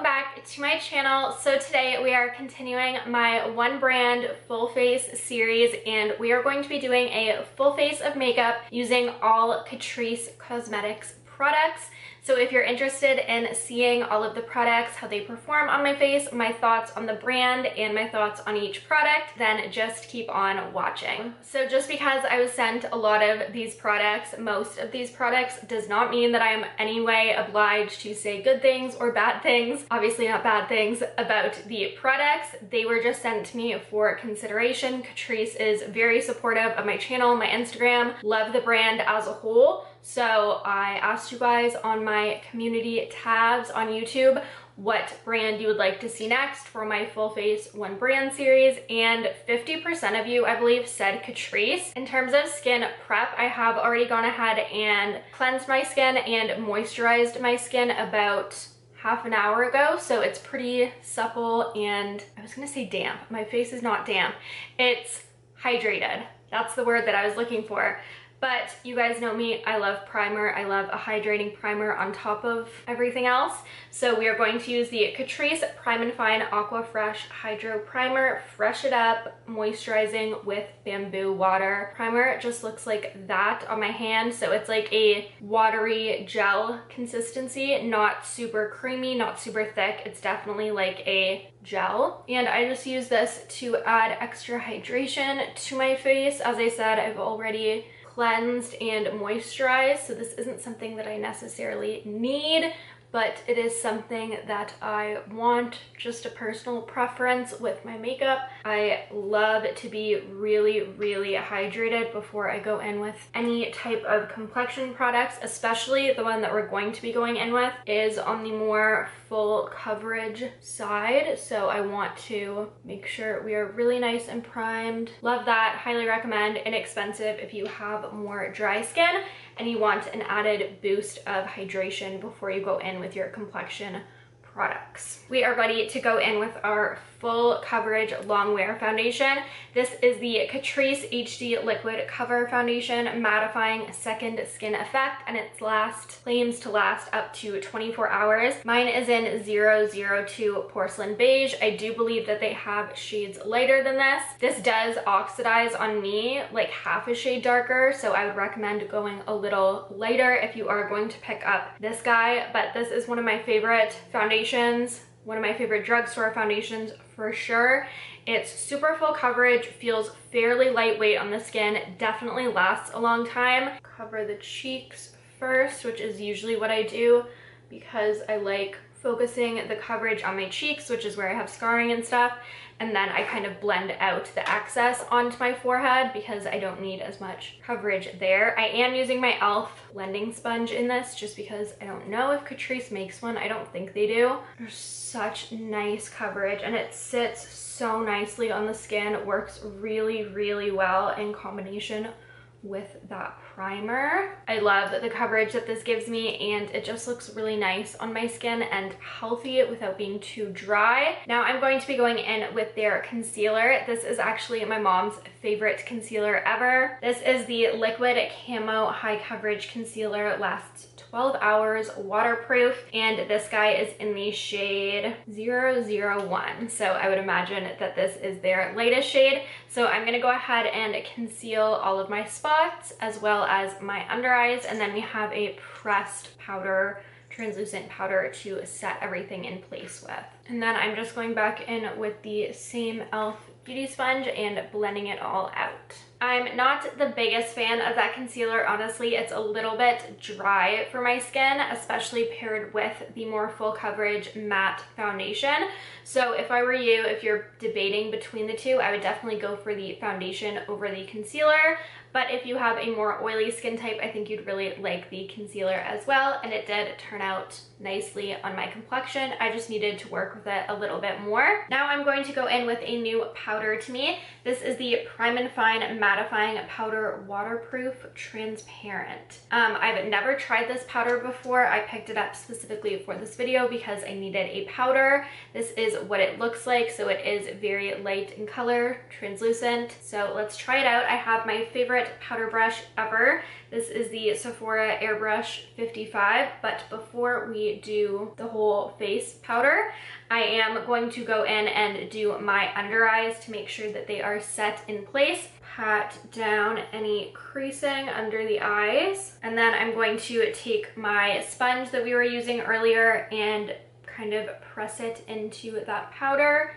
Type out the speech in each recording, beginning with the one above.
welcome back to my channel. So today we are continuing my one brand full face series, and we are going to be doing a full face of makeup using all Catrice Cosmetics products. So if you're interested in seeing all of the products, how they perform on my face, my thoughts on the brand, and my thoughts on each product, then just keep on watching. So just because I was sent a lot of these products, most of these products, does not mean that I am anyway obliged to say good things or bad things, obviously not bad things, about the products. They were just sent to me for consideration. Catrice is very supportive of my channel, my Instagram, love the brand as a whole. So I asked you guys on my community tabs on YouTube what brand you would like to see next for my full face one brand series, and 50% of you, I believe, said Catrice. In terms of skin prep, I have already gone ahead and cleansed my skin and moisturized my skin about half an hour ago, so it's pretty supple and, I was gonna say damp, my face is not damp, it's hydrated. That's the word that I was looking for. But you guys know me, I love primer. I love a hydrating primer on top of everything else. So we are going to use the Catrice Prime and Fine Aqua Fresh Hydro Primer, Fresh It Up Moisturizing with Bamboo Water. Primer just looks like that on my hand. So it's like a watery gel consistency, not super creamy, not super thick. It's definitely like a gel. And I just use this to add extra hydration to my face. As I said, I've already cleansed and moisturized, so this isn't something that I necessarily need, but it is something that I want, just a personal preference with my makeup. I love to be really, really hydrated before I go in with any type of complexion products, especially the one that we're going to be going in with is on the more full coverage side. So I want to make sure we are really nice and primed. Love that. Highly recommend. Inexpensive if you have more dry skin and you want an added boost of hydration before you go in with your complexion products. We are ready to go in with our full coverage long wear foundation. This is the Catrice HD Liquid Cover Foundation, mattifying second skin effect, and it claims to last up to 24 hours. Mine is in 002 porcelain beige. I do believe that they have shades lighter than this. This does oxidize on me like half a shade darker, so I would recommend going a little lighter if you are going to pick up this guy, but this is one of my favorite foundations. One of my favorite drugstore foundations for sure. It's super full coverage, feels fairly lightweight on the skin, definitely lasts a long time. Cover the cheeks first, which is usually what I do because I like focusing the coverage on my cheeks, which is where I have scarring and stuff. And then I kind of blend out the excess onto my forehead because I don't need as much coverage there. I am using my e.l.f. blending sponge in this just because I don't know if Catrice makes one. I don't think they do. There's such nice coverage and it sits so nicely on the skin. It works really, really well in combination with that primer. I love the coverage that this gives me, and it just looks really nice on my skin and healthy without being too dry. Now I'm going to be going in with their concealer. This is actually my mom's favorite concealer ever. This is the Liquid Camo High Coverage Concealer, lasts 12 hours, waterproof, and this guy is in the shade 001. So I would imagine that this is their lightest shade. So I'm gonna go ahead and conceal all of my spots as well as my under eyes, and then we have a pressed powder, translucent powder to set everything in place with. And then I'm just going back in with the same e.l.f. beauty sponge and blending it all out. I'm not the biggest fan of that concealer, honestly. It's a little bit dry for my skin, especially paired with the more full coverage matte foundation. So if I were you, if you're debating between the two, I would definitely go for the foundation over the concealer. But if you have a more oily skin type, I think you'd really like the concealer as well. And it did turn out nicely on my complexion. I just needed to work with it a little bit more. Now I'm going to go in with a new powder to me. This is the Prime and Fine Mattifying Powder, waterproof, transparent. I've never tried this powder before. I picked it up specifically for this video because I needed a powder. This is what it looks like. So it is very light in color, translucent. So let's try it out. I have my favorite favorite powder brush ever. This is the Sephora Airbrush 55, but before we do the whole face powder, I am going to go in and do my under eyes to make sure that they are set in place. Pat down any creasing under the eyes. And then I'm going to take my sponge that we were using earlier and kind of press it into that powder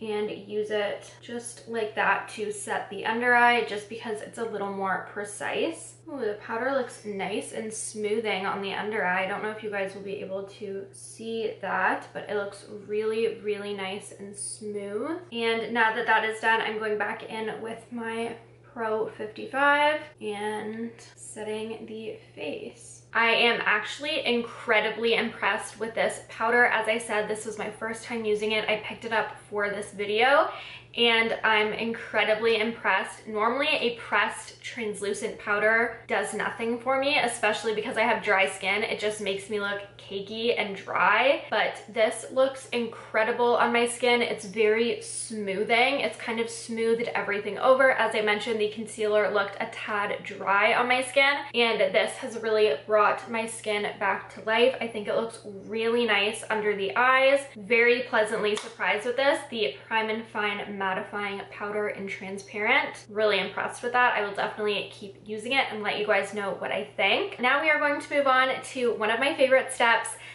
and use it just like that to set the under eye, just because it's a little more precise. Ooh, the powder looks nice and smoothing on the under eye. I don't know if you guys will be able to see that, but it looks really, really nice and smooth. And now that that is done, I'm going back in with my Pro 55 and setting the face. I am actually incredibly impressed with this powder. As I said, this was my first time using it. I picked it up for this video and I'm incredibly impressed. Normally a pressed translucent powder does nothing for me, especially because I have dry skin. It just makes me look cakey and dry, but this looks incredible on my skin. It's very smoothing. It's kind of smoothed everything over. As I mentioned, the concealer looked a tad dry on my skin, and this has really brought my skin back to life. I think it looks really nice under the eyes. Very pleasantly surprised with this. The Prime and Fine Mattifying Powder in Transparent. Really impressed with that. I will definitely keep using it and let you guys know what I think. Now we are going to move on to one of my favorite steps.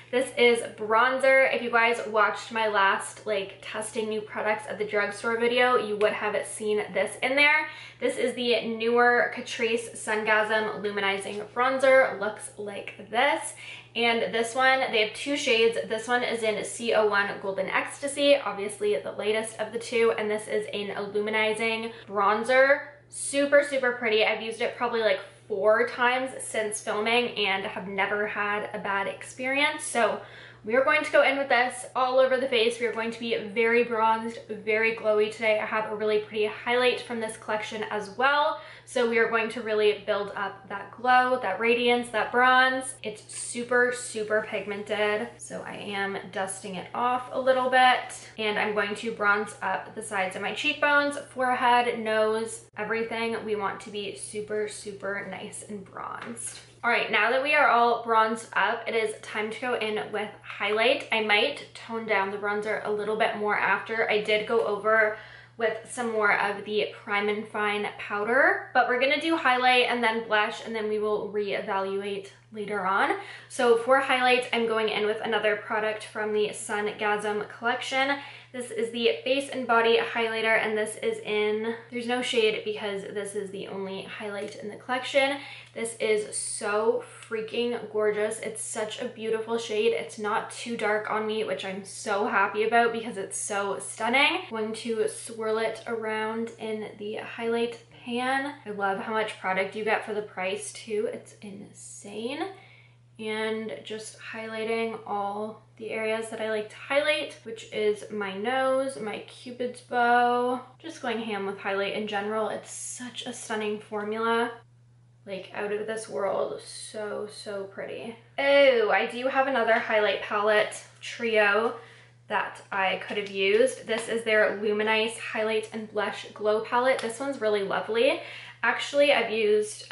This is bronzer. If you guys watched my last testing new products at the drugstore video, you would have seen this in there. This is the newer Catrice Sungasm Luminizing Bronzer. Looks like this. And this one, they have two shades. This one is in C01 Golden Ecstasy, obviously the lightest of the two, and this is an illuminizing bronzer. Super, super pretty. I've used it probably like 4 times since filming and have never had a bad experience. So we are going to go in with this all over the face. We are going to be very bronzed, very glowy today. I have a really pretty highlight from this collection as well. So we are going to really build up that glow, that radiance, that bronze. It's super, super pigmented. So I am dusting it off a little bit, and I'm going to bronze up the sides of my cheekbones, forehead, nose, everything. We want to be super, super nice and bronzed. All right, now that we are all bronzed up, it is time to go in with highlight. I might tone down the bronzer a little bit more after. I did go over with some more of the Prime and Fine powder, but we're gonna do highlight and then blush, and then we will reevaluate later on. So for highlight, I'm going in with another product from the Sungasm collection. This is the Face and Body Highlighter, and this is in, there's no shade because this is the only highlight in the collection. This is so freaking gorgeous. It's such a beautiful shade. It's not too dark on me, which I'm so happy about because it's so stunning. I'm going to swirl it around in the highlight pan. I love how much product you get for the price too. It's insane. And just highlighting all the areas that I like to highlight, which is my nose, my cupid's bow, just going ham with highlight in general. It's such a stunning formula, like out of this world. So, so pretty. Oh, I do have another highlight palette trio that I could have used. This is their Luminize Highlight and Blush Glow Palette. This one's really lovely. Actually, I've used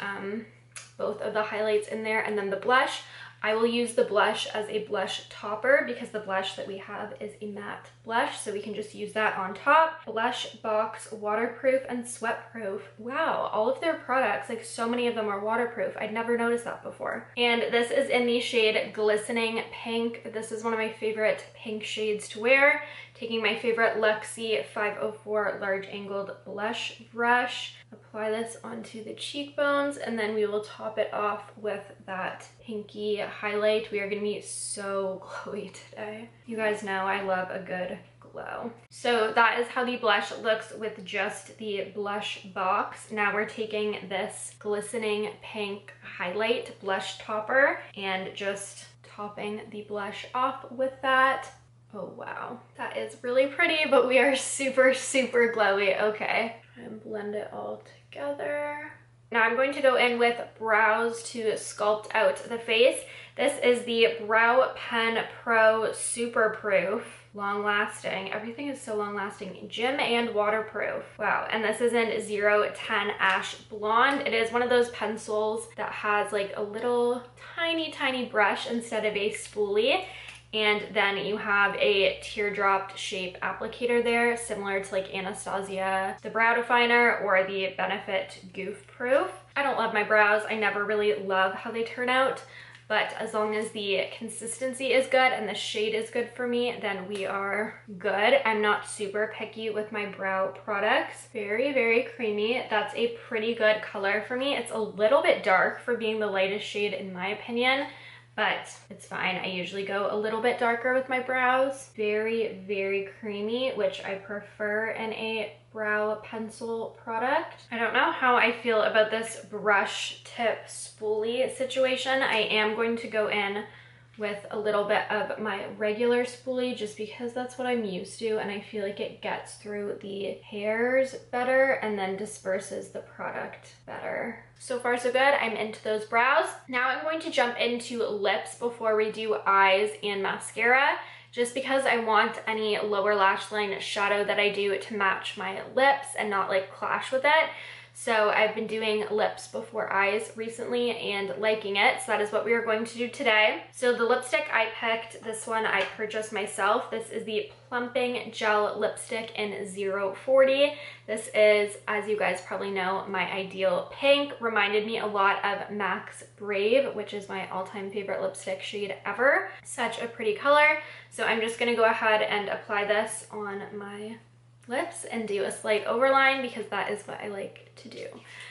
both of the highlights in there and then the blush. I will use the blush as a blush topper because the blush that we have is a matte blush, so we can just use that on top. Blush Box Waterproof and Sweatproof. Wow, all of their products, like so many of them are waterproof. I'd never noticed that before. And this is in the shade Glistening Pink. This is one of my favorite pink shades to wear. Taking my favorite Luxie 504 Large Angled Blush Brush. Apply this onto the cheekbones, and then we will top it off with that pinky highlight. We are going to be so glowy today. You guys know I love a good glow. So that is how the blush looks with just the blush box. Now we're taking this Glistening Pink highlight blush topper and just topping the blush off with that. Oh wow, that is really pretty, but we are super, super glowy. Okay, and blend it all together. Now I'm going to go in with brows to sculpt out the face. This is the Brow Pen Pro Super Proof. Long lasting. Everything is so long lasting. Gym and waterproof. Wow. And this is in 010 Ash Blonde. It is one of those pencils that has like a little tiny brush instead of a spoolie. And then you have a teardropped shape applicator there, similar to like Anastasia, the Brow Definer, or the Benefit Goof Proof. I don't love my brows. I never really love how they turn out, but as long as the consistency is good and the shade is good for me, then we are good. I'm not super picky with my brow products. Very creamy. That's a pretty good color for me. It's a little bit dark for being the lightest shade in my opinion, but it's fine. I usually go a little bit darker with my brows. Very creamy, which I prefer in a brow pencil product. I don't know how I feel about this brush tip spoolie situation. I am going to go in with a little bit of my regular spoolie just because that's what I'm used to, and I feel like it gets through the hairs better and then disperses the product better. So far so good. I'm into those brows. Now I'm going to jump into lips before we do eyes and mascara, just because I want any lower lash line shadow that I do to match my lips and not like clash with it. So I've been doing lips before eyes recently and liking it. So that is what we are going to do today. So the lipstick I picked, this one I purchased myself. This is the Plumping Gel Lipstick in 040. This is, as you guys probably know, my ideal pink. Reminded me a lot of Max Brave, which is my all-time favorite lipstick shade ever. Such a pretty color. So I'm just going to go ahead and apply this on my lips and do a slight overline because that is what I like to do.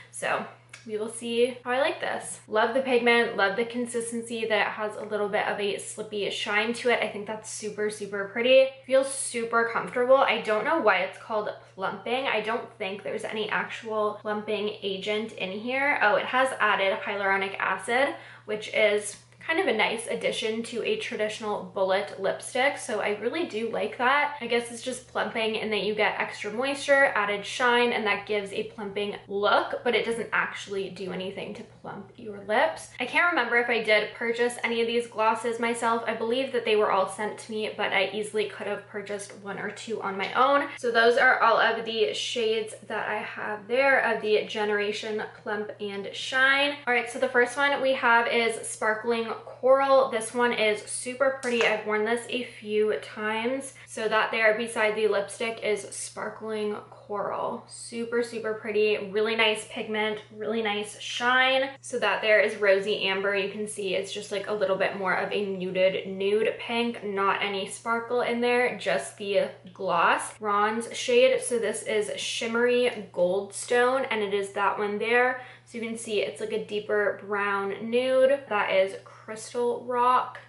So we will see how I like this. Love the pigment, love the consistency that it has a little bit of a slippy shine to it. I think that's super pretty. Feels super comfortable. I don't know why it's called plumping. I don't think there's any actual plumping agent in here. Oh, it has added hyaluronic acid, which is kind of a nice addition to a traditional bullet lipstick, so I really do like that. I guess it's just plumping and that you get extra moisture, added shine, and that gives a plumping look, but it doesn't actually do anything to plump your lips. I can't remember if I did purchase any of these glosses myself. I believe that they were all sent to me, but I easily could have purchased one or two on my own. So those are all of the shades that I have there of the Generation Plump and Shine. All right, so the first one we have is Sparkling Coral. This one is super pretty. I've worn this a few times. So that there beside the lipstick is Sparkling Coral. Super pretty. Really nice pigment, really nice shine. So that there is Rosy Amber. You can see it's just like a little bit more of a muted nude pink. Not any sparkle in there, just the gloss bronze shade. So this is Shimmery Goldstone, and it is that one there. So you can see it's like a deeper brown nude. That is Crystal Rock,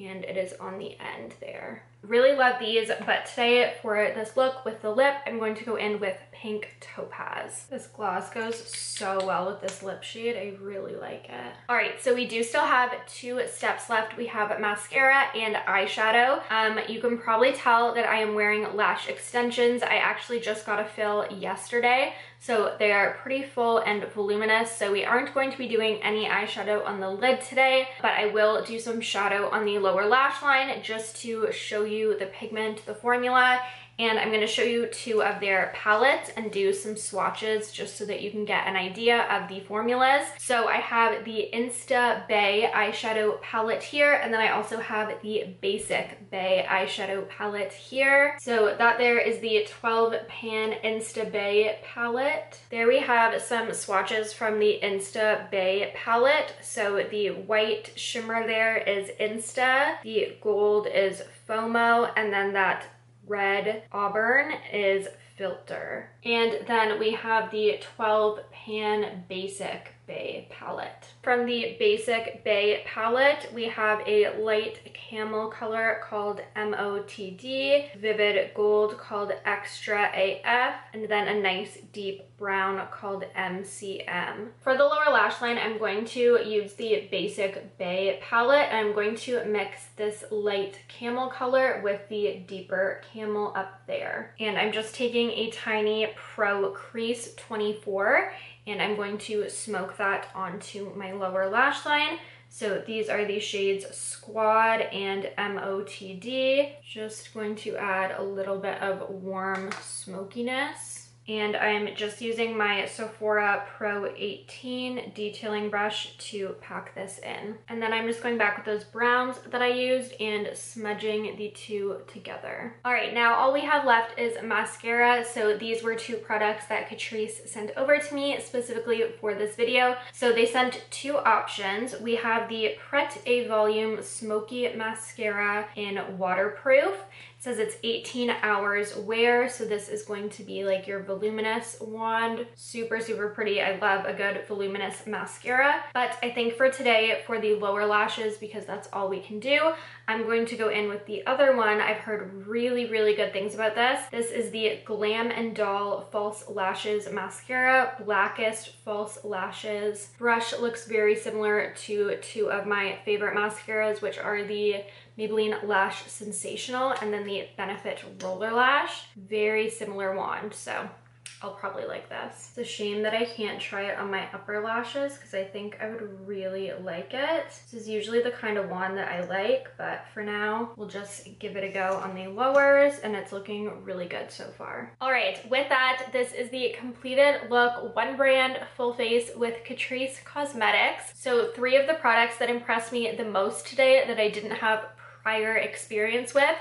and it is on the end there. Really love these, but today for this look with the lip, I'm going to go in with Pink Topaz. This gloss goes so well with this lip shade. I really like it. All right, so we do still have two steps left. We have mascara and eyeshadow. You can probably tell that I am wearing lash extensions. I actually just got a fill yesterday, so they are pretty full and voluminous, so we aren't going to be doing any eyeshadow on the lid today, but I will do some shadow on the lower lash line just to show you the pigment, the formula, and I'm going to show you two of their palettes and do some swatches just so that you can get an idea of the formulas. So I have the Insta Bae Eyeshadow Palette here, and then I also have the Basic Bae Eyeshadow Palette here. So that there is the 12 Pan Insta Bae Palette. There we have some swatches from the Insta Bae Palette. So the white shimmer there is Insta, the gold is FOMO, and then that red auburn is Filter. And then we have the 12 Pan Basic Bae Palette. From the Basic Bae Palette, we have a light camel color called MOTD, vivid gold called Extra AF, and then a nice deep brown called MCM. For the lower lash line, I'm going to use the Basic Bae Palette, and I'm going to mix this light camel color with the deeper camel up there. And I'm just taking a tiny Pro Crease 24, and I'm going to smoke that onto my lower lash line. So these are the shades Squad and MOTD. Just going to add a little bit of warm smokiness. And I'm just using my Sephora Pro 18 detailing brush to pack this in. And then I'm just going back with those browns that I used and smudging the two together. All right, now all we have left is mascara. So these were two products that Catrice sent over to me specifically for this video. So they sent two options. We have the Pret A Volume Smoky Mascara in Waterproof. It says it's 18 hours wear, so this is going to be like your voluminous wand. Super, super pretty. I love a good voluminous mascara. But I think for today, for the lower lashes, because that's all we can do, I'm going to go in with the other one. I've heard really, really good things about this. This is the Glam and Doll False Lashes Mascara, Blackest False Lashes. Brush looks very similar to two of my favorite mascaras, which are the Maybelline Lash Sensational and then the Benefit Roller Lash. Very similar wand, so I'll probably like this. It's a shame that I can't try it on my upper lashes because I think I would really like it. This is usually the kind of wand that I like, but for now, we'll just give it a go on the lowers, and it's looking really good so far. All right, with that, this is the completed look, one brand, full face with Catrice Cosmetics. So three of the products that impressed me the most today that I didn't have prior experience with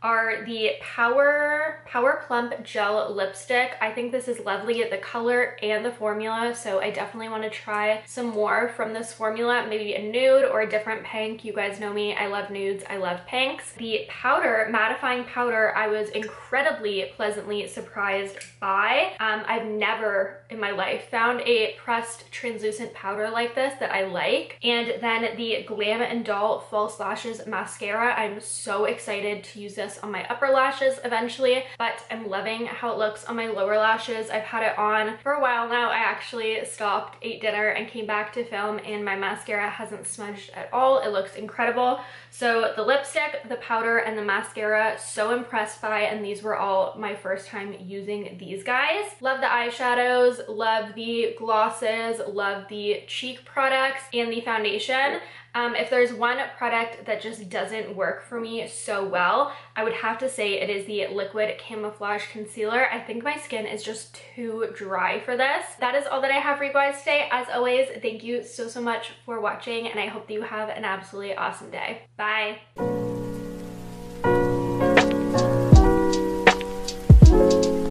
are the Power Plump Gel Lipstick. I think this is lovely, the color and the formula, so I definitely want to try some more from this formula, maybe a nude or a different pink. You guys know me, I love nudes, I love pinks. The powder, mattifying powder, I was incredibly pleasantly surprised by. I've never in my life found a pressed translucent powder like this that I like. And then the Glam and Doll False Lashes Mascara. I'm so excited to use this on my upper lashes eventually, but I'm loving how it looks on my lower lashes. I've had it on for a while now. I actually stopped, ate dinner, and came back to film, and my mascara hasn't smudged at all. It looks incredible. So the lipstick, the powder, and the mascara, so impressed by, and these were all my first time using these guys. Love the eyeshadows, love the glosses, love the cheek products, and the foundation. If there's one product that just doesn't work for me so well, I would have to say it is the Liquid Camouflage Concealer. I think my skin is just too dry for this. That is all that I have for you guys today. As always, thank you so, so much for watching, and I hope that you have an absolutely awesome day. Bye!